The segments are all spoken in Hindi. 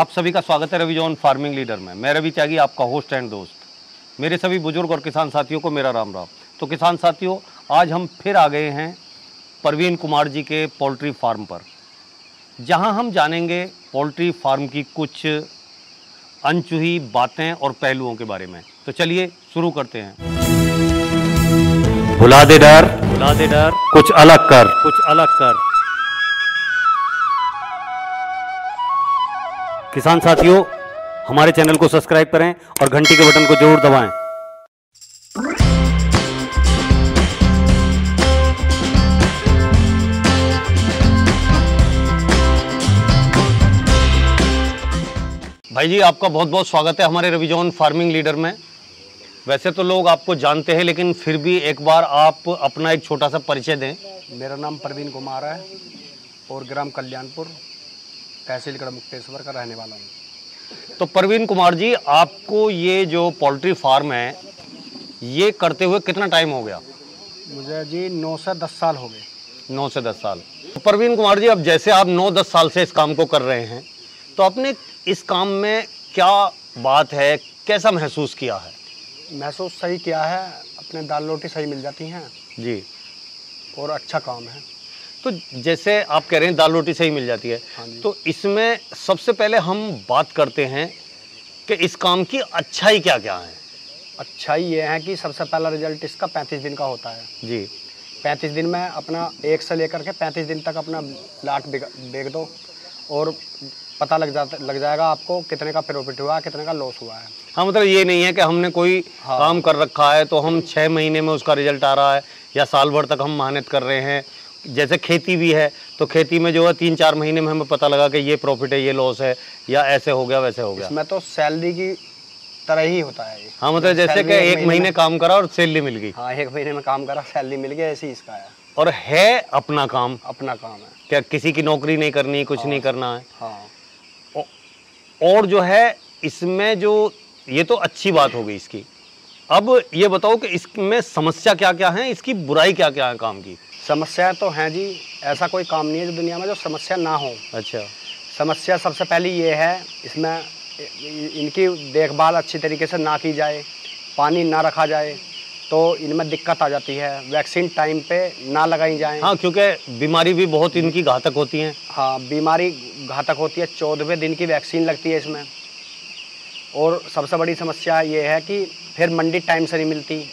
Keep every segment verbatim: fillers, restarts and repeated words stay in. आप सभी का स्वागत है रविजोन फार्मिंग लीडर में। मैं रवि त्यागी, आपका होस्ट एंड दोस्त। मेरे सभी बुजुर्ग और किसान साथियों को मेरा राम राम। तो किसान साथियों, आज हम फिर आ गए हैं प्रवीण कुमार जी के पोल्ट्री फार्म पर, जहां हम जानेंगे पोल्ट्री फार्म की कुछ अनछुई बातें और पहलुओं के बारे में। तो चलिए शुरू करते हैं। भुला दे डर, भुला दे डर, कुछ अलग कर, कुछ अलग कर। किसान साथियों, हमारे चैनल को सब्सक्राइब करें और घंटी के बटन को जरूर दबाएं। भाई जी, आपका बहुत बहुत स्वागत है हमारे रविजोन फार्मिंग लीडर में। वैसे तो लोग आपको जानते हैं, लेकिन फिर भी एक बार आप अपना एक छोटा सा परिचय दें। मेरा नाम प्रवीण कुमार है और ग्राम कल्याणपुर, तहसील कड़ा मुक्तेश्वर का रहने वाला हूँ। तो प्रवीण कुमार जी, आपको ये जो पोल्ट्री फार्म है ये करते हुए कितना टाइम हो गया? मुझे जी नौ से दस साल हो गए। नौ से दस साल। तो प्रवीण कुमार जी, अब जैसे आप नौ दस साल से इस काम को कर रहे हैं, तो आपने इस काम में क्या बात है, कैसा महसूस किया है? महसूस सही किया है, अपने दाल रोटी सही मिल जाती हैं जी, और अच्छा काम है। तो जैसे आप कह रहे हैं दाल रोटी सही मिल जाती है, हाँ, तो इसमें सबसे पहले हम बात करते हैं कि इस काम की अच्छाई क्या क्या है। अच्छाई ये है कि सबसे पहला रिजल्ट इसका पैंतीस दिन का होता है जी। पैंतीस दिन में अपना एक से लेकर के पैंतीस दिन तक अपना लाट बेच दो और पता लग जाता लग जाएगा आपको कितने का प्रॉफिट हुआ, कितने का लॉस हुआ है। हाँ, मतलब ये नहीं है कि हमने कोई हाँ। काम कर रखा है तो हम छः महीने में उसका रिजल्ट आ रहा है या साल भर तक हम मेहनत कर रहे हैं। जैसे खेती भी है तो खेती में जो है तीन चार महीने में हमें पता लगा कि ये प्रॉफिट है, ये लॉस है, या ऐसे हो गया वैसे हो गया। इसमें तो सैलरी की तरह ही होता है। हाँ, मतलब जैसे कि एक महीने काम करा और सैलरी मिल गई। हाँ, एक महीने में काम करा, सैलरी मिल गई, ऐसे ही इसका है। और है अपना काम, अपना काम है, क्या किसी की नौकरी नहीं करनी, कुछ हाँ, नहीं करना है। हाँ। और जो है इसमें जो, ये तो अच्छी बात हो गई इसकी। अब ये बताओ कि इसमें समस्या क्या क्या है, इसकी बुराई क्या क्या है काम की? समस्या तो हैं जी, ऐसा कोई काम नहीं है जो दुनिया में जो समस्या ना हो। अच्छा। समस्या सबसे पहली ये है, इसमें इनकी देखभाल अच्छी तरीके से ना की जाए, पानी ना रखा जाए तो इनमें दिक्कत आ जाती है। वैक्सीन टाइम पे ना लगाई जाए। हाँ, क्योंकि बीमारी भी बहुत इनकी घातक होती है। हाँ, बीमारी घातक होती है। चौदहवें दिन की वैक्सीन लगती है इसमें। और सबसे बड़ी समस्या ये है कि फिर मंडी टाइम से नहीं मिलती।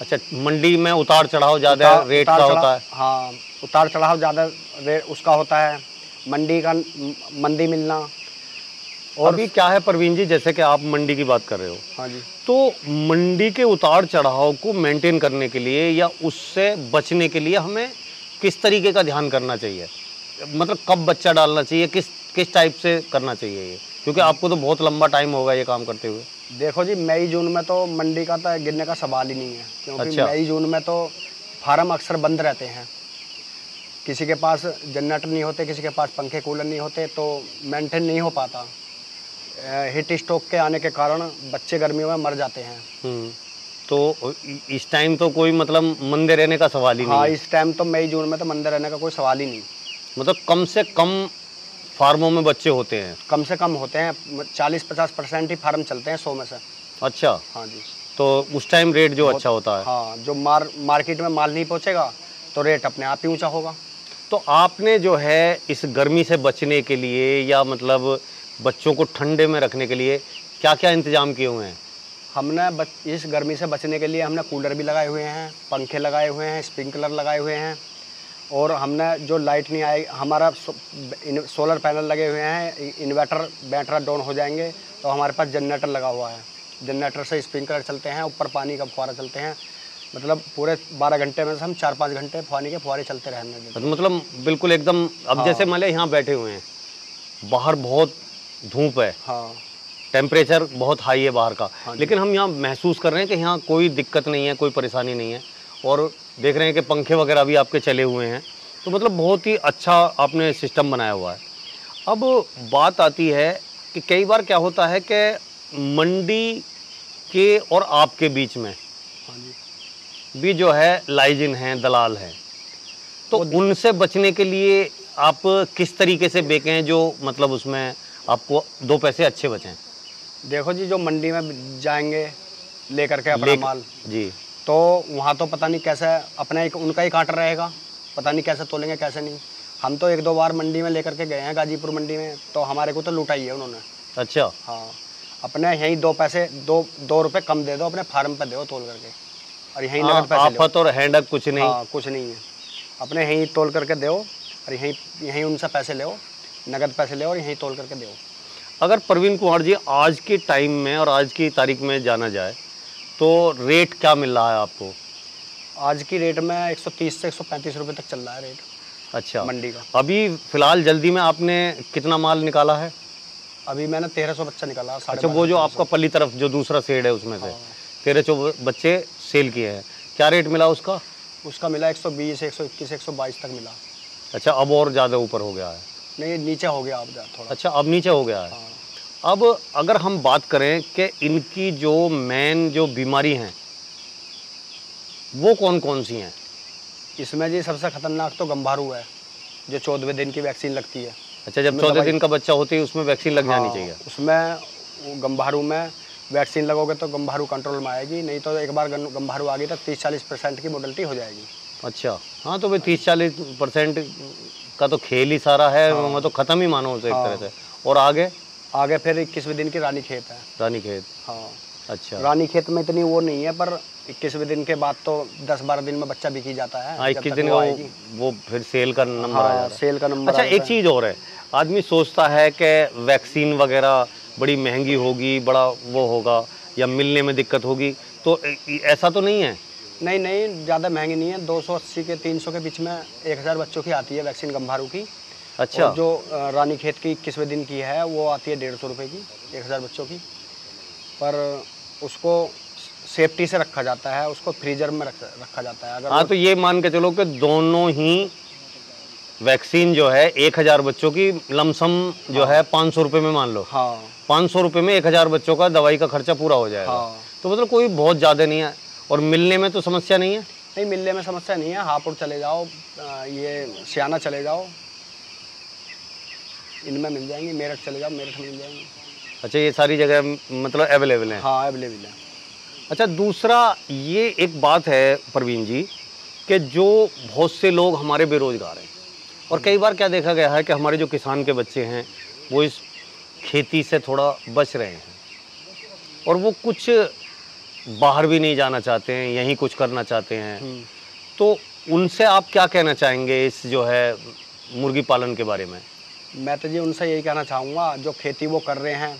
अच्छा, मंडी में उतार चढ़ाव ज़्यादा रेट का होता है। हाँ, उतार चढ़ाव ज़्यादा रेट उसका होता है, मंडी का मंदी मिलना। और अभी क्या है प्रवीण जी, जैसे कि आप मंडी की बात कर रहे हो, हाँ जी, तो मंडी के उतार चढ़ाव को मेंटेन करने के लिए या उससे बचने के लिए हमें किस तरीके का ध्यान करना चाहिए? मतलब कब बच्चा डालना चाहिए, किस किस टाइप से करना चाहिए ये? क्योंकि आपको तो बहुत लंबा टाइम होगा ये काम करते हुए। देखो जी, मई जून में तो मंडी का तो गिरने का सवाल ही नहीं है, क्योंकि अच्छा। मई जून में तो फार्म अक्सर बंद रहते हैं, किसी के पास जनरेटर नहीं होते, किसी के पास पंखे कूलर नहीं होते, तो मेंटेन नहीं हो पाता। हीट स्ट्रोक के आने के कारण बच्चे गर्मियों में मर जाते हैं। तो इस टाइम तो कोई मतलब मंदे रहने का सवाल ही हाँ, नहीं। हाँ, इस टाइम तो मई जून में तो मंदे रहने का कोई सवाल ही नहीं। मतलब कम से कम फार्मों में बच्चे होते हैं, कम से कम होते हैं, चालीस पचास परसेंट ही फार्म चलते हैं सौ में से। अच्छा। हाँ जी, तो उस टाइम रेट जो अच्छा होता है। हाँ, जो मार मार्केट में माल नहीं पहुंचेगा तो रेट अपने आप ही ऊंचा होगा। तो आपने जो है इस गर्मी से बचने के लिए या मतलब बच्चों को ठंडे में रखने के लिए क्या क्या इंतजाम किए हुए हैं? हमने बच, इस गर्मी से बचने के लिए हमने कूलर भी लगाए हुए हैं, पंखे लगाए हुए हैं, स्प्रिंकलर लगाए हुए हैं, और हमने जो लाइट नहीं आएगी हमारा सो, इन, सोलर पैनल लगे हुए हैं। इन्वर्टर बैटरी डाउन हो जाएंगे तो हमारे पास जनरेटर लगा हुआ है, जनरेटर से स्प्रिंकलर चलते हैं, ऊपर पानी का फुहारा चलते हैं। मतलब पूरे बारह घंटे में से हम चार पाँच घंटे पानी के फुहारे चलते रहने। मतलब बिल्कुल एकदम। अब हाँ। जैसे मान लें यहाँ बैठे हुए हैं, बाहर बहुत धूप है, हाँ, टेम्परेचर बहुत हाई है बाहर का, हाँ, लेकिन हम यहाँ महसूस कर रहे हैं कि यहाँ कोई दिक्कत नहीं है, कोई परेशानी नहीं है, और देख रहे हैं कि पंखे वगैरह भी आपके चले हुए हैं। तो मतलब बहुत ही अच्छा आपने सिस्टम बनाया हुआ है। अब बात आती है कि कई बार क्या होता है कि मंडी के और आपके बीच में भी जो है लाइजिन हैं, दलाल हैं, तो उनसे बचने के लिए आप किस तरीके से बेचें जो मतलब उसमें आपको दो पैसे अच्छे बचें। देखो जी, जो मंडी में जाएंगे लेकर के अपना ले... माल जी, तो वहाँ तो पता नहीं कैसा अपना एक उनका ही कांटा रहेगा, पता नहीं कैसे तोलेंगे कैसे नहीं। हम तो एक दो बार मंडी में लेकर के गए हैं गाजीपुर मंडी में, तो हमारे को तो लुटाई है उन्होंने। अच्छा। हाँ, अपने यहीं दो पैसे दो दो रुपये कम दे दो, अपने फार्म पे दो तोल करके, और यहीं लगत पैसे आफत और हैंडक कुछ नहीं। हाँ, कुछ नहीं है, अपने यहीं तोल करके दो और यहीं यहीं उनसे पैसे ले, नगद पैसे ले और यहीं तोल करके दो। अगर प्रवीण कुमार जी आज के टाइम में और आज की तारीख में जाना जाए तो रेट क्या मिल रहा है आपको? आज की रेट में एक सौ तीस से एक सौ पैंतीस रुपए तक चल रहा है रेट। अच्छा, मंडी का। अभी फ़िलहाल जल्दी में आपने कितना माल निकाला है? अभी मैंने तेरह सौ बच्चा निकाला। अच्छा, वो जो आपका पल्ली तरफ जो दूसरा शेड है उसमें से तेरह सौ बच्चे सेल किए हैं। क्या रेट मिला उसका? उसका मिला एक सौ बीस, एक सौ इक्कीस, एक सौ बाईस तक मिला। अच्छा, अब और ज़्यादा ऊपर हो गया है? नहीं, नीचे हो गया अब थोड़ा। अच्छा, अब नीचे हो गया है। अब अगर हम बात करें कि इनकी जो मेन जो बीमारी हैं वो कौन कौन सी हैं? इसमें जी सबसे ख़तरनाक तो गंभारू है, जो चौदहवें दिन की वैक्सीन लगती है। अच्छा, जब चौदह दिन का बच्चा होती है उसमें वैक्सीन लग जानी चाहिए। उसमें गंभारू में वैक्सीन लगोगे तो गंभारू कंट्रोल में आएगी, नहीं तो एक बार गंभारू आ गई तो तीस चालीस परसेंट की मोर्टेलिटी हो जाएगी। अच्छा, हाँ, तो भाई तीस चालीस परसेंट का तो खेल ही सारा है, वहाँ तो ख़त्म ही मानो उसे एक तरह से। और आगे आगे फिर इक्कीसवें दिन की रानी खेत है। रानी खेत, हाँ। अच्छा, रानी खेत में इतनी वो नहीं है, पर इक्कीसवें दिन के बाद तो दस बारह दिन में बच्चा बिकी जाता है। इक्कीस दिन वो, वो फिर सेल का नंबर आ जाता है, सेल का नंबर। अच्छा, एक चीज़ और है, आदमी सोचता है कि वैक्सीन वगैरह बड़ी महंगी होगी, बड़ा वो होगा या मिलने में दिक्कत होगी, तो ऐसा तो नहीं है? नहीं नहीं, ज़्यादा महंगी नहीं है। दो सौ अस्सी के तीन सौ के बीच में एक हज़ार बच्चों की आती है वैक्सीन गंभारू की। अच्छा, जो रानी खेत की इक्कीसवें दिन की है वो आती है डेढ़ सौ रुपये की, एक हज़ार बच्चों की। पर उसको सेफ्टी से रखा जाता है, उसको फ्रीजर में रख, रखा जाता है। अगर हाँ, तो ये मान के चलो कि दोनों ही वैक्सीन जो है एक हज़ार बच्चों की लमसम जो हाँ, है पाँच सौ रुपये में मान लो। हाँ, पाँच सौ रुपये में एक हज़ार बच्चों का दवाई का खर्चा पूरा हो जाएगा। हाँ, तो मतलब कोई बहुत ज़्यादा नहीं है। और मिलने में तो समस्या नहीं है? नहीं, मिलने में समस्या नहीं है। हापुड़ चले जाओ, ये स्याना चले जाओ, इनमें मिल जाएंगे। मेरठ चले जाओ, मेरठ मिल जाएंगे। अच्छा, ये सारी जगह मतलब अवेलेबल है? हाँ, अवेलेबल है। अच्छा, दूसरा ये एक बात है प्रवीण जी कि जो बहुत से लोग हमारे बेरोजगार हैं, और कई बार क्या देखा गया है कि हमारे जो किसान के बच्चे हैं वो इस खेती से थोड़ा बच रहे हैं और वो कुछ बाहर भी नहीं जाना चाहते हैं, यहीं कुछ करना चाहते हैं, तो उनसे आप क्या कहना चाहेंगे इस जो है मुर्गी पालन के बारे में? मैं तो जी उनसे यही कहना चाहूँगा, जो खेती वो कर रहे हैं,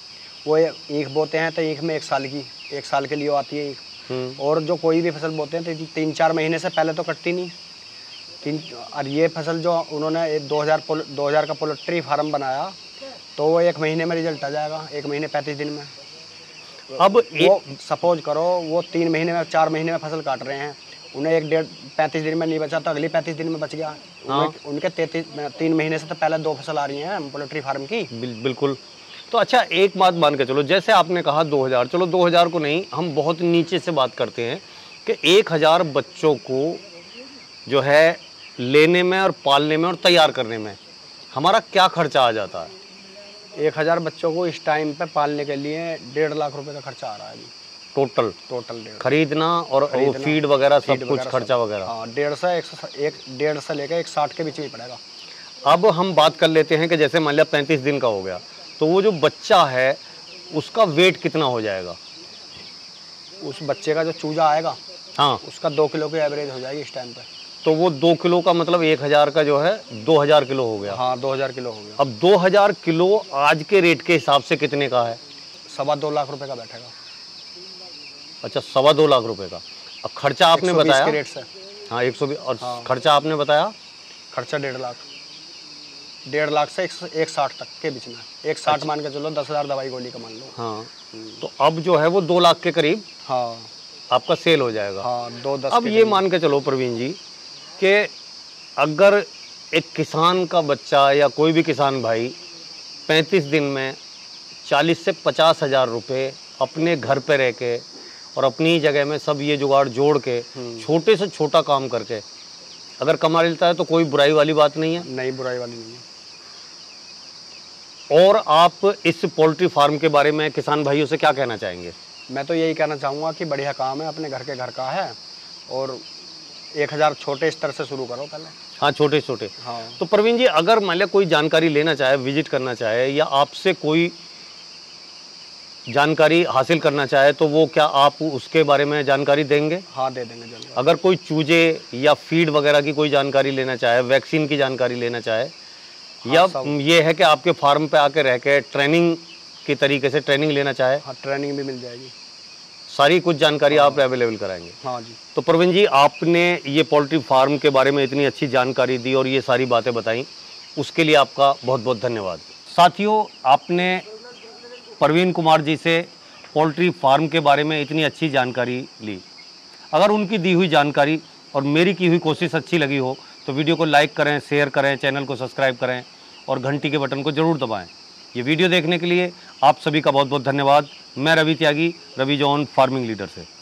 वो ईख बोते हैं तो ईख में एक साल की एक साल के लिए आती है ईख। और जो कोई भी फसल बोते हैं तो तीन चार महीने से पहले तो कटती नहीं। तीन और ये फसल जो उन्होंने दो हज़ार दो हज़ार का पोल्ट्री फार्म बनाया, तो वो एक महीने में रिजल्ट आ जाएगा, एक महीने पैंतीस दिन में। अब वो सपोज करो वो तीन महीने में चार महीने में फसल काट रहे हैं, उन्हें एक डेढ़ पैंतीस दिन में नहीं बचा तो अगली पैंतीस दिन में बच गया। हाँ, उनके तैतीस तीन महीने से तो पहले दो फसल आ रही हैं पोल्ट्री फार्म की। बिल, बिल्कुल। तो अच्छा, एक बात मान के चलो, जैसे आपने कहा दो हज़ार, चलो दो हज़ार को नहीं, हम बहुत नीचे से बात करते हैं कि एक हज़ार बच्चों को जो है लेने में और पालने में और तैयार करने में हमारा क्या खर्चा आ जाता है? एक हज़ार बच्चों को इस टाइम पर पालने के लिए डेढ़ लाख रुपये का खर्चा आ रहा है अभी टोटल। टोटल खरीदना और खरीदना, फीड वगैरह सब कुछ खर्चा वगैरह डेढ़ सौ एक सौ एक डेढ़ सौ लेकर एक साठ के बीच में पड़ेगा। अब हम बात कर लेते हैं कि जैसे मान लिया पैंतीस दिन का हो गया, तो वो जो बच्चा है उसका वेट कितना हो जाएगा? उस बच्चे का जो चूजा आएगा, हाँ, उसका दो किलो की एवरेज हो जाएगी इस टाइम पर। तो वो दो किलो का मतलब एक हज़ार का जो है दो हज़ार किलो हो गया। हाँ, दो हज़ार किलो हो गया। अब दो हज़ार किलो आज के रेट के हिसाब से कितने का है? सवा दो लाख रुपये का बैठेगा। अच्छा, सवा दो लाख रुपए का। अब खर्चा आपने बताया के रेट से। हाँ, एक सौ बीस। और हाँ, खर्चा आपने बताया खर्चा डेढ़ लाख डेढ़ लाख से एक, एक साठ तक के बीच में। एक साठ अच्छा, मान के चलो दस हज़ार दवाई गोली का मान लो। हाँ, तो अब जो है वो दो लाख के करीब हाँ आपका सेल हो जाएगा। हाँ, दो दस। अब ये मान के चलो प्रवीण जी कि अगर एक किसान का बच्चा या कोई भी किसान भाई पैंतीस दिन में चालीस से पचास हज़ार रुपये अपने घर पर रह के और अपनी जगह में सब ये जुगाड़ जोड़ के छोटे से छोटा काम करके अगर कमा लेता है तो कोई बुराई वाली बात नहीं है? नहीं, बुराई वाली नहीं है। और आप इस पोल्ट्री फार्म के बारे में किसान भाइयों से क्या कहना चाहेंगे? मैं तो यही कहना चाहूँगा कि बढ़िया काम है, अपने घर के घर का है, और एक हज़ार छोटे स्तर से शुरू करो पहले। हाँ, छोटे छोटे। हाँ। तो प्रवीण जी, अगर मान लिया कोई जानकारी लेना चाहे, विजिट करना चाहे, या आपसे कोई जानकारी हासिल करना चाहे, तो वो क्या आप उसके बारे में जानकारी देंगे? हाँ, दे देंगे जानकारी। अगर कोई चूजे या फीड वगैरह की कोई जानकारी लेना चाहे, वैक्सीन की जानकारी लेना चाहे, हाँ, या ये है कि आपके फार्म पे आके रह के ट्रेनिंग के तरीके से ट्रेनिंग लेना चाहे, हाँ, ट्रेनिंग भी मिल जाएगी, सारी कुछ जानकारी हाँ, आप अवेलेबल कराएंगे। हाँ जी। तो प्रवीण जी, आपने ये पोल्ट्री फार्म के बारे में इतनी अच्छी जानकारी दी और ये सारी बातें बताई, उसके लिए आपका बहुत बहुत धन्यवाद। साथियों, आपने प्रवीण कुमार जी से पोल्ट्री फार्म के बारे में इतनी अच्छी जानकारी ली। अगर उनकी दी हुई जानकारी और मेरी की हुई कोशिश अच्छी लगी हो तो वीडियो को लाइक करें, शेयर करें, चैनल को सब्सक्राइब करें और घंटी के बटन को ज़रूर दबाएं। ये वीडियो देखने के लिए आप सभी का बहुत बहुत धन्यवाद। मैं रवि त्यागी, रविजॉन फार्मिंग लीडर से।